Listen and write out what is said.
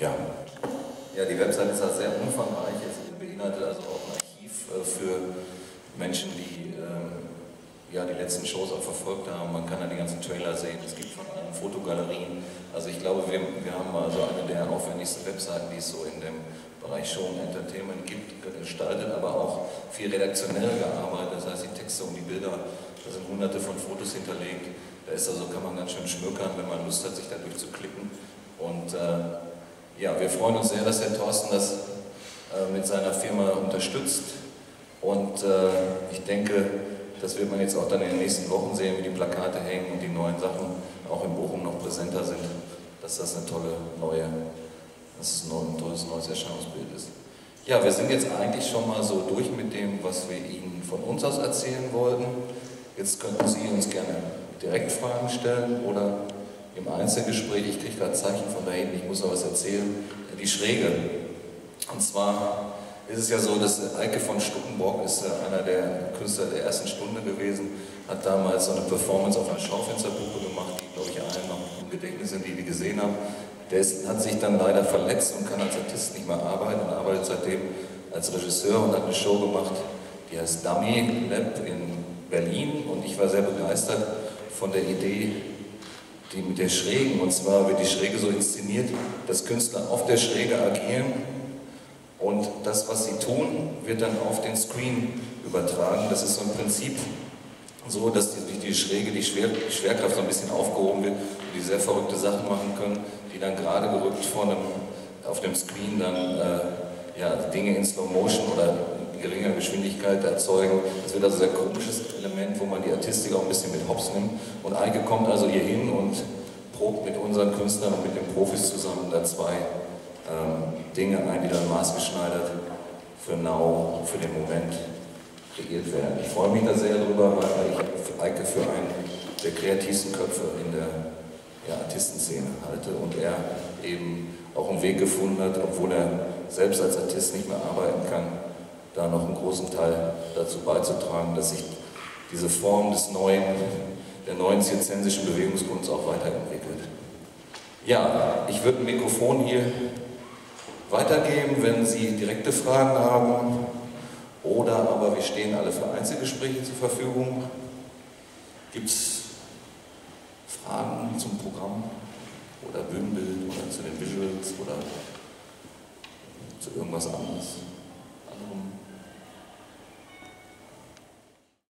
Ja. Ja, die Website ist halt sehr umfangreich. Es beinhaltet also auch ein Archiv für Menschen, die ja, die letzten Shows auch verfolgt haben. Man kann da die ganzen Trailer sehen. Es gibt von allen Fotogalerien. Also ich glaube, wir haben also eine der aufwendigsten Webseiten, die es so in dem Bereich Show und Entertainment gibt, gestaltet, aber auch viel redaktionell gearbeitet. Das heißt, die Texte und die Bilder, da sind hunderte von Fotos hinterlegt. Da ist also, kann man ganz schön schmökern, wenn man Lust hat, sich da durchzuklicken. Und ja, wir freuen uns sehr, dass Herr Thorsten das mit seiner Firma unterstützt. Und ich denke, das wird man jetzt auch dann in den nächsten Wochen sehen, wie die Plakate hängen und die neuen Sachen auch in Bochum noch präsenter sind, dass das eine tolle neue, dass es ein tolles neues Erscheinungsbild ist. Ja, wir sind jetzt eigentlich schon mal so durch mit dem, was wir Ihnen von uns aus erzählen wollten. Jetzt könnten Sie uns gerne direkt Fragen stellen oder im Einzelgespräch. Ich kriege gerade Zeichen von da hinten, ich muss noch was erzählen. Die Schräge. Und zwar ist es ja so, dass Eike von Stuckenbrock ist einer der Künstler der ersten Stunde gewesen, hat damals so eine Performance auf einer Schaufensterpuppe gemacht, die, glaube ich, allen noch im Gedächtnis sind, die die gesehen haben. Der hat sich dann leider verletzt und kann als Artist nicht mehr arbeiten und arbeitet seitdem als Regisseur und hat eine Show gemacht, die heißt Dummy Lab in Berlin, und ich war sehr begeistert von der Idee, die mit der Schrägen, und zwar wird die Schräge so inszeniert, dass Künstler auf der Schräge agieren und das, was sie tun, wird dann auf den Screen übertragen. Das ist so ein Prinzip so, dass durch die Schräge die Schwerkraft so ein bisschen aufgehoben wird und die sehr verrückte Sachen machen können, die dann gerade gerückt auf dem Screen dann ja, Dinge in Slow Motion oder in geringer Geschwindigkeit erzeugen. Das wird also ein sehr komisches Element, wo man die Artistik auch ein bisschen mit Hops nimmt. Und Eike kommt also hier hin und probt mit unseren Künstlern und mit den Profis zusammen da zwei Dinge ein, die dann maßgeschneidert für den Moment kreiert werden. Ich freue mich da sehr drüber, weil ich Eike für einen der kreativsten Köpfe in der Artistenszene halte und er eben auch einen Weg gefunden hat, obwohl er selbst als Artist nicht mehr arbeiten kann, da noch einen großen Teil dazu beizutragen, dass sich diese Form der neuen zirzensischen Bewegungskunst auch weiterentwickelt. Ja, ich würde ein Mikrofon hier weitergeben, wenn Sie direkte Fragen haben, oder aber wir stehen alle für Einzelgespräche zur Verfügung. Gibt es Fragen zum Programm oder Bühnenbild oder zu den Visuals oder zu irgendwas anderem?